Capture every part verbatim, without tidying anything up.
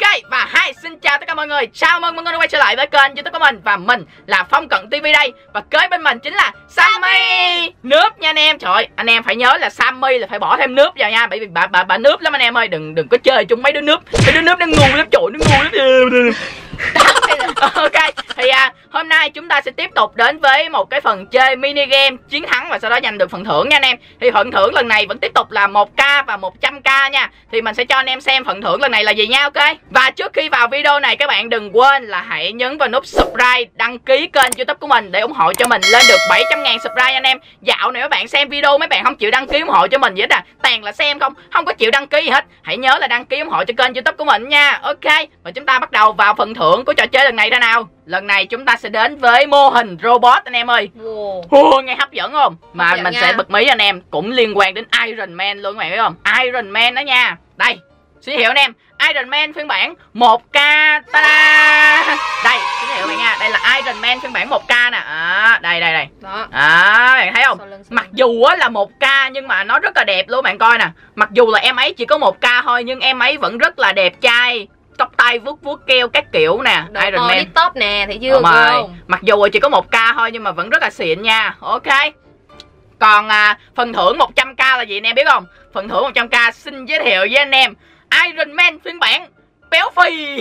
Ok, và hi, xin chào tất cả mọi người. Chào mừng mọi người đã quay trở lại với kênh YouTube của mình. Và mình là Phong Cận Tivi đây. Và kế bên mình chính là Sammy. Nướp nha anh em. Trời ơi, anh em phải nhớ là Sammy là phải bỏ thêm nướp vào nha. Bởi vì bà, bà, bà nướp lắm anh em ơi. Đừng đừng có chơi chung mấy đứa nướp. Mấy đứa nướp nó ngu lắm, trời nó ngu lắm. Ok, thì à, hôm nay chúng ta sẽ tiếp tục đến với một cái phần chơi mini game chiến thắng và sau đó giành được phần thưởng nha anh em. Thì phần thưởng lần này vẫn tiếp tục là một k và một trăm k nha. Thì mình sẽ cho anh em xem phần thưởng lần này là gì nha, ok. Và trước khi vào video này các bạn đừng quên là hãy nhấn vào nút subscribe, đăng ký kênh YouTube của mình để ủng hộ cho mình lên được bảy trăm ngàn subscribe anh em. Dạo này các bạn xem video mấy bạn không chịu đăng ký ủng hộ cho mình vậy à, tàn là xem không, không có chịu đăng ký gì hết. Hãy nhớ là đăng ký ủng hộ cho kênh YouTube của mình nha, ok. Và chúng ta bắt đầu vào phần thưởng của trò chơi lần này ra nào. Lần này chúng ta sẽ đến với mô hình robot anh em ơi. Wow. Oh, nghe hấp dẫn không? Mà hấp dẫn mình nha. Sẽ bật mí anh em cũng liên quan đến Iron Man luôn các bạn biết không? Iron Man đó nha. Đây, xin hiểu anh em, Iron Man phiên bản một k. Ta-da! Đây, xin hiểu bạn nha. Đây là Iron Man phiên bản một k nè. À, đây đây đây. Đó. À, bạn thấy không? Mặc dù á là một k nhưng mà nó rất là đẹp luôn bạn coi nè. Mặc dù là em ấy chỉ có một k thôi nhưng em ấy vẫn rất là đẹp trai. Tóc tay vuốt vuốt keo các kiểu nè. Đồ Iron Man top nè, thấy chưa không? Mặc dù chỉ có một k thôi nhưng mà vẫn rất là xịn nha. Ok. Còn à, phần thưởng một trăm k là gì anh em biết không? Phần thưởng một trăm k xin giới thiệu với anh em Iron Man phiên bản béo phì.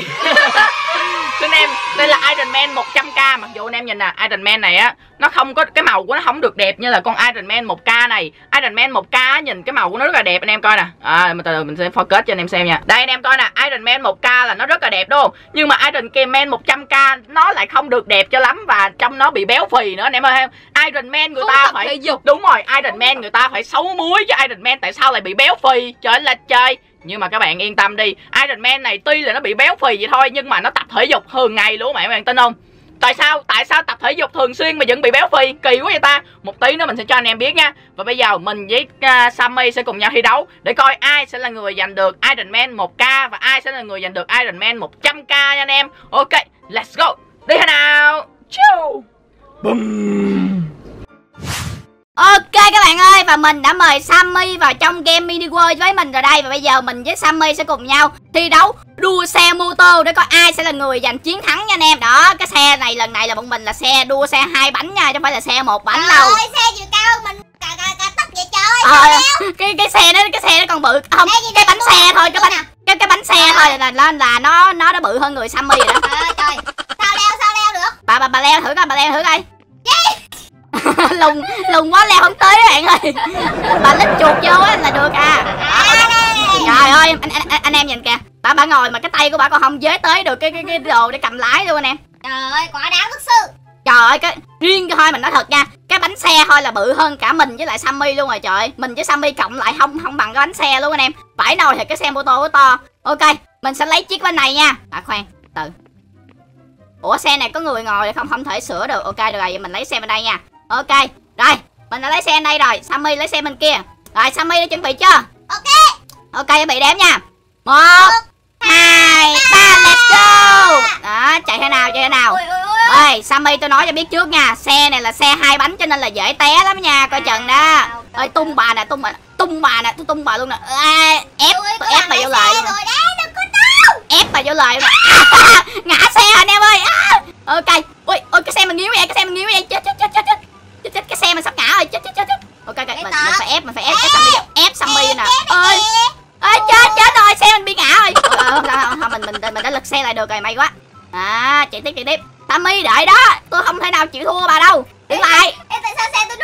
Xin em, đây là Iron Man một trăm k. Mặc dù anh em nhìn nè, Iron Man này á, nó không có, cái màu của nó không được đẹp như là con Iron Man một k này. Iron Man một k nhìn cái màu của nó rất là đẹp anh em coi nè. À, từ từ mình sẽ focus cho anh em xem nha. Đây anh em coi nè, Iron Man một k là nó rất là đẹp đúng không? Nhưng mà Iron Man một trăm k nó lại không được đẹp cho lắm và trong nó bị béo phì nữa anh em ơi. Iron Man người ta phải đúng rồi, Iron Man người ta phải xấu muối chứ Iron Man tại sao lại bị béo phì? Trời là trời. Nhưng mà các bạn yên tâm đi, Iron Man này tuy là nó bị béo phì vậy thôi nhưng mà nó tập thể dục thường ngày luôn các bạn tin không? Tại sao? Tại sao tập thể dục thường xuyên mà vẫn bị béo phì? Kỳ quá vậy ta. Một tí nữa mình sẽ cho anh em biết nha. Và bây giờ mình với uh, Sammy sẽ cùng nhau thi đấu để coi ai sẽ là người giành được Iron Man một k và ai sẽ là người giành được Iron Man một trăm k nha anh em. Ok, let's go. Đi thế nào. Chiu. Bum. Ok các bạn ơi, và mình đã mời Sammy vào trong game Mini World với mình rồi đây. Và bây giờ mình với Sammy sẽ cùng nhau thi đấu đua xe mô tô để coi ai sẽ là người giành chiến thắng nha anh em. Đó, cái xe này lần này là bọn mình là xe đua xe hai bánh nha, chứ không phải là xe một bánh đâu. Trời ơi, xe chiều cao mình cà cà cà tóc vậy trời ơi. Ờ, cái cái xe đó cái xe nó còn bự không, cái, cái bánh xe thôi, cái bánh cái cái bánh xe thôi là lên là nó nó đã bự hơn người Sammy rồi đó. Trời ơi trời. Sao leo sao leo được? Bà bà bà leo thử coi, bà leo thử coi. Lùng lùng quá leo không tới các bạn ơi. Bà lít chuột vô á là được à. Trời ơi anh, anh, anh, anh em nhìn kìa, bà bà ngồi mà cái tay của bà còn không giới tới được cái cái cái đồ để cầm lái luôn anh em. Trời ơi quả đáng bức sư. Trời ơi cái riêng thôi mình nói thật nha, cái bánh xe thôi là bự hơn cả mình với lại Sammy luôn rồi. Trời ơi, mình với Sammy cộng lại không không bằng cái bánh xe luôn anh em. Phải nồi thì cái xe mô tô của to. Ok mình sẽ lấy chiếc bên này nha. À khoan từ, ủa xe này có người ngồi không, không thể sửa được. Ok được rồi, vậy mình lấy xe bên đây nha. Ok, rồi, mình đã lấy xe bên đây rồi, Sammy lấy xe bên kia. Rồi, Sammy đã chuẩn bị chưa? Ok. Ok, chuẩn bị đếm nha. Một, hai, ba, let's go. Đó, chạy thế nào, chạy thế nào. Ôi, Sammy tôi nói cho biết trước nha, xe này là xe hai bánh cho nên là dễ té lắm nha, coi chừng đó. Ơi tung bà nè, tung bà, tung bà nè, tôi tung bà luôn nè. À, ép, tôi ép bà vô lại luôn. Ép bà vô lại. Ngã xe rồi anh em ơi. Ok. Ui, ôi cái xe mình nghiếu vậy, cái xe mình nghiếu vậy. Chết chết chết chết. Chết chết, cái xe mình sắp ngã rồi. Chết chết chết. Ok ok, mình, mình phải ép, mình phải ép ép Sammy, ép Sammy nè. Ơi. Ơi chết chết rồi, xe mình bị ngã rồi. Ờ, không, không, không, mình mình mình đã lật xe lại được rồi, may quá. À, chạy tiếp chạy tiếp. Sammy đợi đó, tôi không thể nào chịu thua bà đâu. Đứng lại. Ê, tại sao xe tôi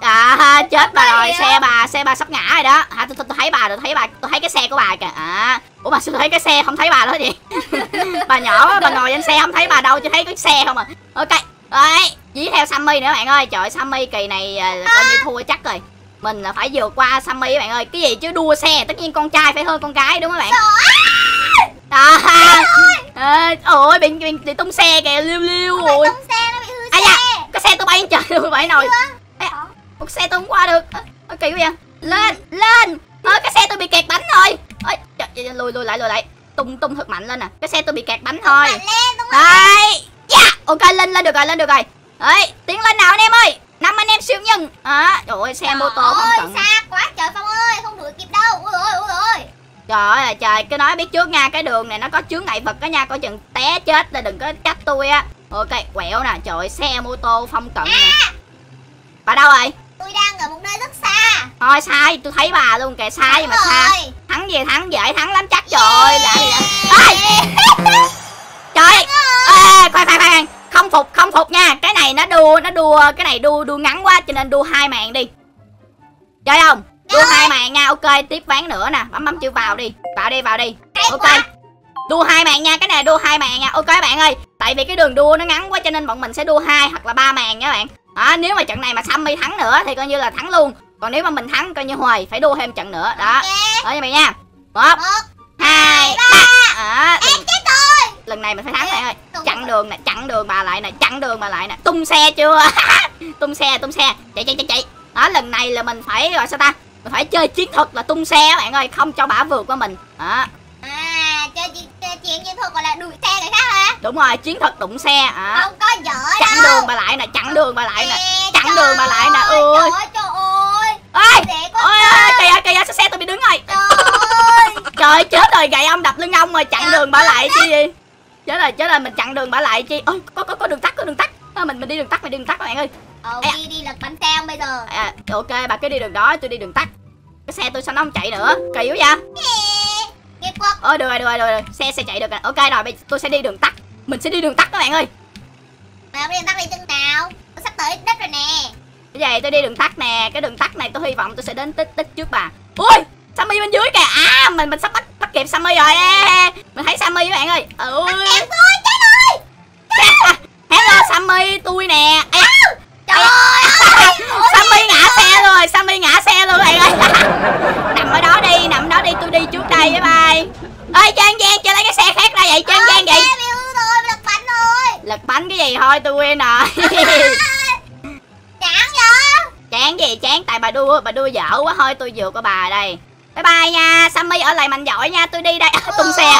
nó à, chết bà rồi, xe bà, xe bà sắp ngã rồi đó. Hả, tôi tôi thấy bà rồi, thấy bà, tôi thấy cái xe của bà kìa. À. Ủa mà tôi thấy cái xe không thấy bà nữa vậy. Bà nhỏ đó, bà ngồi trên xe không thấy bà đâu, chỉ thấy cái xe không à. Ok. Đấy, dí theo Sammy nữa bạn ơi. Trời ơi, Sammy kỳ này à, coi như thua chắc rồi. Mình là phải vượt qua Sammy các bạn ơi. Cái gì chứ đua xe tất nhiên con trai phải hơn con gái đúng không các bạn? Đó. À, ôi bị, bị, bị tung xe kìa, liêu liêu rồi. Tung xe nó bị hư xe. À dạ, cái xe tôi bay trên trời luôn vậy rồi. Ủa xe tôi không qua được. Ôi kỳ quá vậy. Lên, lên. Ơ cái xe tôi bị kẹt bánh rồi. Ôi trời, lùi lùi lại lùi lại. Tung tung thật mạnh lên nè. Cái xe tôi bị kẹt bánh thôi. Đấy. Yeah. Ok lên lên được rồi, lên được rồi. Đấy, tiến lên nào anh em ơi. Năm anh em siêu nhân. À, trời ơi xe mô tô không cần. Ôi xa quá trời Phong ơi, không đuổi kịp đâu. Ôi ôi ôi ôi. Trời ơi trời, cứ nói biết trước nha, cái đường này nó có chướng ngại vật đó nha, coi chừng té chết là đừng có trách tôi á. Ok, quẹo nè, trời ơi, xe mô tô Phong Cận nè. À, bà đâu rồi? Tôi đang ở một nơi rất xa. Thôi sai, tôi thấy bà luôn kìa, sai gì mà xa. Thắng gì thắng, dễ thắng lắm chắc trời. Dạ gì trời. Ê, khoan khoan khoan, không phục không phục nha. Cái này nó đua nó đua cái này đua đua ngắn quá cho nên đua hai màn đi. Chơi không? Đua hai màn nha. Ok, tiếp ván nữa nè, bấm bấm chữ vào đi. Vào đi, vào đi. Ok. Đua hai màn nha, cái này đua hai màn nha. Ok các bạn ơi, tại vì cái đường đua nó ngắn quá cho nên bọn mình sẽ đua hai hoặc là ba màn nha các bạn. Đó, nếu mà trận này mà Sammy thắng nữa thì coi như là thắng luôn. Còn nếu mà mình thắng coi như hồi phải đua thêm trận nữa. Đó. Đó như vậy nha. một, hai, ba. Lần này mình phải thắng các bạn ơi. Chặn đường nè, chặn đường bà lại nè, chặn đường bà lại nè. Tung xe chưa? Tung xe, tung xe. Chạy chạy chạy chạy. Đó, lần này là mình phải rồi sao ta? Mình phải chơi chiến thuật là tung xe các bạn ơi, không cho bả vượt qua mình. Đó. À, chơi chiến chiến thuật gọi là đuổi xe người khác hả? Đúng rồi, chiến thuật đụng xe. À, không có dở đâu. Chặn đường bà lại nè, chặn đường bà lại nè, chặn đường bà lại nè. Ôi trời ơi. Ơi. Ơi kìa kìa, sao xe tôi bị đứng rồi. Trời chết rồi, gậy ông đập lưng ông rồi, chặn đường bà lại chi gì? Chết rồi, chết rồi, mình chặn đường bà lại chi. Ôi có có có đường tắt, có đường tắt. Mình mình đi đường tắt, mình đi đường tắt các bạn ơi. Ờ, đi đi lật bánh xe bây giờ. Ok, bà cứ đi đường đó, tôi đi đường tắt. Cái xe tôi sao nó không chạy nữa? Kỳ quá vậy. Ôi được rồi, được rồi, được rồi, xe sẽ chạy được rồi. Ok rồi, tôi sẽ đi đường tắt. Mình sẽ đi đường tắt các bạn ơi. Mà đi đường tắt đi chừng nào? Tôi sắp tới đất rồi nè. Bây giờ tôi đi đường tắt nè, cái đường tắt này tôi hy vọng tôi sẽ đến tích tích trước bà. Ui, Sammy bên dưới kìa. À, mình mình sắp bắt bắt kịp Sammy rồi. À, mình thấy Sammy các bạn ơi. Ui. Em tôi chết rồi. Chết. Hello Sammy, tôi nè. Ê, trời ơi. Sammy ngã xe rồi, Sammy ngã xe luôn các bạn ơi. Nằm ở đó đi, nằm đó đi, tôi đi trước đây với bye. Ơi Trang Giang cho lấy cái xe khác ra vậy, Trang Giang vậy. Lật bánh thôi. Lật bánh cái gì thôi, tôi quên rồi. Chán vậy. Chán gì chán, tại bà đua, bà đua dở quá thôi, tôi vượt qua bà đây. Bye bye nha, Sammy ở lại mạnh giỏi nha, tôi đi đây. Tung xe.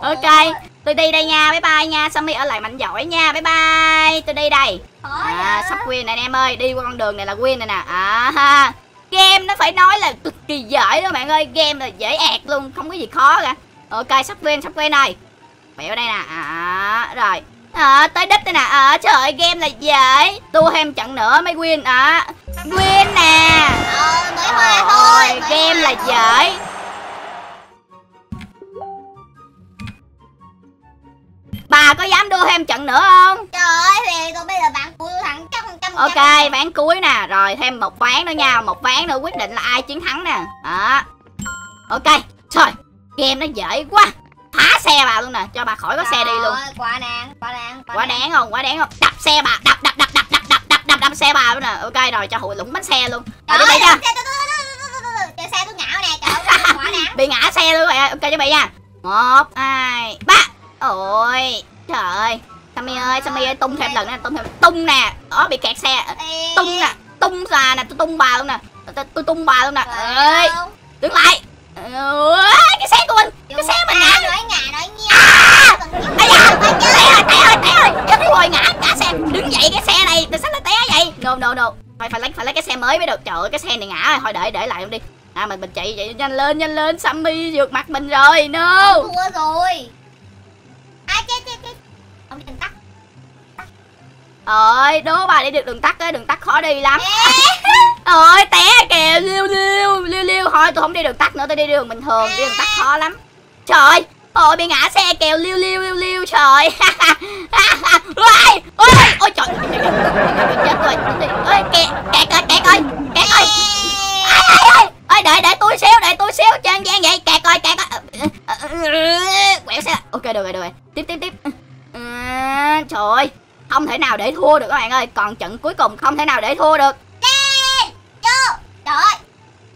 Ok. Tôi đi đây nha, bye bye nha, Sammy ở lại mạnh giỏi nha, bye bye, tôi đi đây. À, sắp win này anh em ơi, đi qua con đường này là win này nè. À ha, game nó phải nói là cực kỳ dễ đó bạn ơi, game là dễ ẹt luôn, không có gì khó cả. Ok, sắp win, sắp win này. Mẹo đây nè, à, rồi, à, tới đích đây nè, à, trời ơi, game là dễ, tua thêm trận nữa mới win, à, win nè. Ờ, mới hoa thôi, game là dễ. Bà có dám đua thêm trận nữa không? Trời ơi, thì tôi bây giờ ván cuối thắng chắc một trăm phần trăm. Ok, ván cuối nè, rồi thêm một ván nữa nha, một ván nữa quyết định là ai chiến thắng nè. Đó. Ok, trời, game nó dễ quá. Phá xe bà luôn nè, cho bà khỏi có trời xe đi luôn. Ơi, quá đáng, quá đáng, quá, quá đáng. đáng không, quá đáng không? Đập xe bà, đập đập đập đập đập đập đập đập đập xe bà luôn nè. Ok rồi, cho hụi lủng bánh xe luôn. Rồi đi đây nha. Trời xe tôi ngã nè, trời ơi, quá đáng. Bị ngã xe luôn rồi. Ok chuẩn bị nha. một hai ba. Ôi trời ơi Sammy ơi, Sammy ơi, tung thêm lần nữa, tung thêm tung nè. Đó bị kẹt xe. Tung nè, tung ra nè, tôi tung bà luôn nè. Tôi tung bà luôn nè. Ơi, đứng lại. Cái xe của mình, cái xe mình ngã rồi, ngã rồi nha. Ai da, té rồi, té rồi, té rồi. Chết rồi, ngã, ngã xe. Đứng dậy cái xe này, tại sao lại té vậy? No no no. Phải phải lấy phải lấy cái xe mới mới được. Trời ơi, cái xe này ngã rồi, thôi để để lại luôn đi. À mình mình chạy vậy nhanh lên, nhanh lên, Sammy vượt mặt mình rồi. No. Thua rồi. À, chết, chết, chết. Ông đi đường tắt. Ơi, đố bà đi được đường tắt á, đường tắt khó đi lắm. Ơi, té kìa, liêu liêu, liêu liêu. Thôi, tôi không đi đường tắt nữa, tôi đi đường bình thường, đi đường tắt khó lắm. Trời, ôi bị ngã xe kèo liêu liêu liêu liêu trời. Ôi, ôi, ôi trời. Chết rồi. Ơi kẹt, kẹt ơi, kẹt ơi, kẹt ơi. Ơi đợi để tôi xíu, để tôi xíu, Trang Giang vậy, kẹt coi, kẹt coi. Quẹo xe. Ok được rồi, được rồi. Tiếp tiếp tiếp. À, trời ơi, không thể nào để thua được các bạn ơi, còn trận cuối cùng không thể nào để thua được. Đi. Vô. Trời ơi.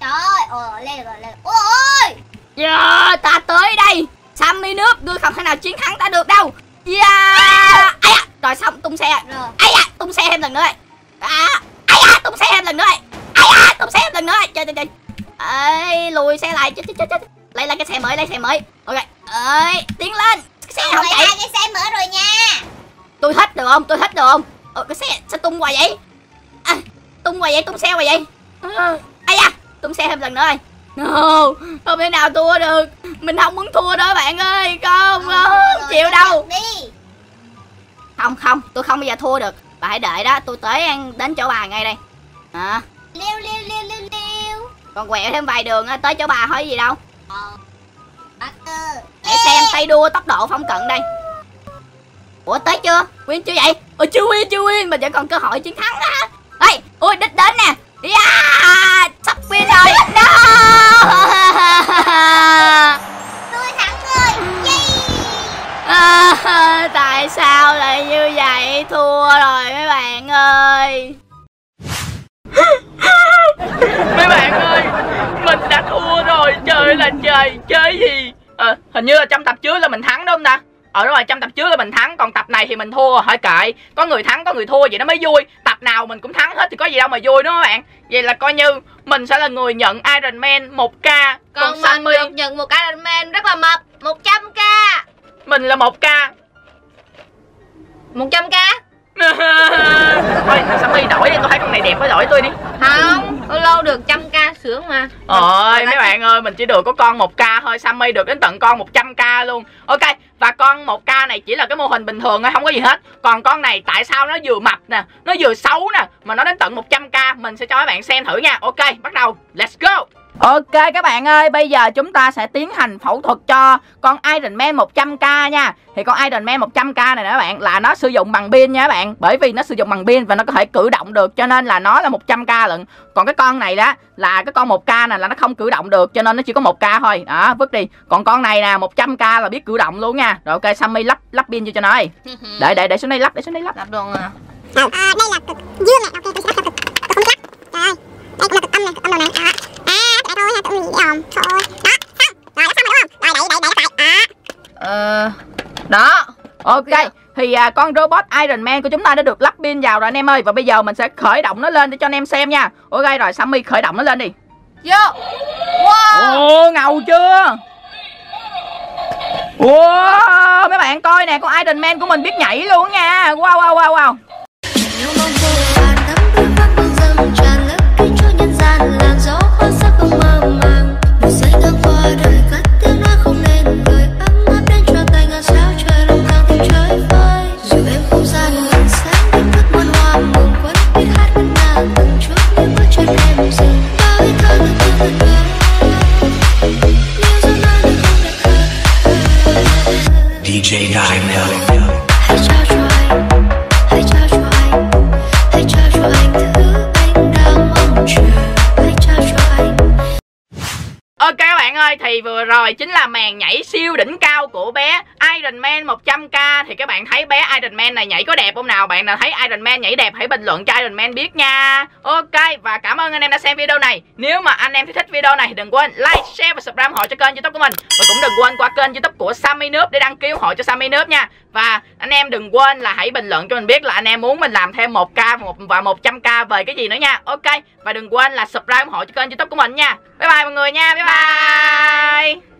Trời ơi, ôi lên rồi, lên. Ôi. Giờ ta tới đây. Sammy nước, ngươi không thể nào chiến thắng ta được đâu. Yeah. Ai da, rồi xong tung xe. Rồi. Ai da, tung xe thêm lần nữa. À, ai da, tung xe thêm lần nữa. Ai da, tung xe thêm lần nữa. Trời trời trời. Ê, lùi xe lại, chết chết chết. Lấy lại cái xe mới, lấy xe mới. Ok. Ơi, tiến lên. Cái xe không chạy. Cái xe mới rồi nha. Tôi thích được không? Tôi thích được không? Ờ, cái xe sao tung hoài vậy? À, tung hoài vậy, tung xe hoài vậy. À da, tung xe thêm lần nữa rồi. No, không thể nào thua được. Mình không muốn thua đó bạn ơi. Không, không, không chịu đâu. Không, không, tôi không bao giờ thua được. Bà hãy đợi đó, tôi tới đến chỗ bà ngay đây. À. Liêu, liêu, liêu, liêu, liêu. Còn quẹo thêm vài đường tới chỗ bà thôi gì đâu. Để xem tay đua tốc độ Phong Cận đây. Ủa tới chưa? Quyên chưa vậy? Ủa chưa Quyên, chưa Quyên. Mình vẫn còn cơ hội chiến thắng á. Ê, ui đích đến nè. Yeah, sắp Quyên rồi. No. Tôi thắng rồi. À, tại sao lại như vậy? Thua rồi mấy bạn ơi. Mấy bạn ơi, mình đã thua rồi. Trời là trời, chơi gì? À, hình như là trong tập trước là mình thắng đúng không ta? Ờ đúng rồi, trong tập trước là mình thắng, còn tập này thì mình thua. Hỏi kệ, có người thắng có người thua vậy nó mới vui. Tập nào mình cũng thắng hết thì có gì đâu mà vui đúng không các bạn? Vậy là coi như mình sẽ là người nhận Iron Man một k. Còn, còn Sammy mình được nhận một Iron Man rất là mập một trăm k. Mình là một k một trăm k. Thôi Sammy đổi đi, tôi thấy con này đẹp phải đổi tôi đi. Không, tôi lâu được một trăm k sướng mà. Ôi mấy bạn ơi, mình chỉ được có con một k thôi. Sammy được đến tận con một trăm k luôn. Ok, và con một k này chỉ là cái mô hình bình thường thôi, không có gì hết. Còn con này tại sao nó vừa mập nè, nó vừa xấu nè, mà nó đến tận một trăm k. Mình sẽ cho các bạn xem thử nha. Ok, bắt đầu, let's go. Ok các bạn ơi, bây giờ chúng ta sẽ tiến hành phẫu thuật cho con Iron Man một trăm k nha. Thì con Iron Man một trăm k này nè các bạn, là nó sử dụng bằng pin nha các bạn. Bởi vì nó sử dụng bằng pin và nó có thể cử động được, cho nên là nó là một trăm k lận. Còn cái con này đó, là cái con một k này là nó không cử động được, cho nên nó chỉ có một k thôi. Đó, vứt đi. Còn con này nè, một trăm k là biết cử động luôn nha. Rồi ok, Sammy lắp lắp pin vô cho nó đi. Để, để, để xuống đây lắp, để xuống đây lắp. Lắp luôn à. Đây là cực dương nè, ok, tôi sẽ lắp cực. Tôi không lắp. Trời ơi, đây cũng là cực âm này, cực âm đầu này. Thôi ha, tụi mình hòm thôi. Đó, xong. Rồi đã xong rồi đúng không? Rồi đẩy đẩy đẩy phải. Đó. Ờ đó. Ok, thì à, con robot Iron Man của chúng ta đã được lắp pin vào rồi anh em ơi, và bây giờ mình sẽ khởi động nó lên để cho anh em xem nha. Ok rồi, Sammy khởi động nó lên đi. Vô. Wow. Ồ, ngầu chưa? Wow, mấy bạn coi nè, con Iron Man của mình biết nhảy luôn nha. Wow wow wow wow. đê gi Nine Mel. Ok các bạn ơi, thì vừa rồi chính là màn nhảy siêu đỉnh cao của bé Iron Man một trăm k. Thì các bạn thấy bé Iron Man này nhảy có đẹp không nào? Bạn nào thấy Iron Man nhảy đẹp hãy bình luận cho Iron Man biết nha. Ok, và cảm ơn anh em đã xem video này. Nếu mà anh em thích video này đừng quên like, share và subscribe ủng hộ cho kênh YouTube của mình. Và cũng đừng quên qua kênh YouTube của Sammy Noob để đăng ký ủng hộ cho Sammy Noob nha. Và anh em đừng quên là hãy bình luận cho mình biết là anh em muốn mình làm thêm một k và một trăm k về cái gì nữa nha. Ok, và đừng quên là subscribe ủng hộ cho kênh YouTube của mình nha. Bye bye mọi người nha. Bye bye. Bye.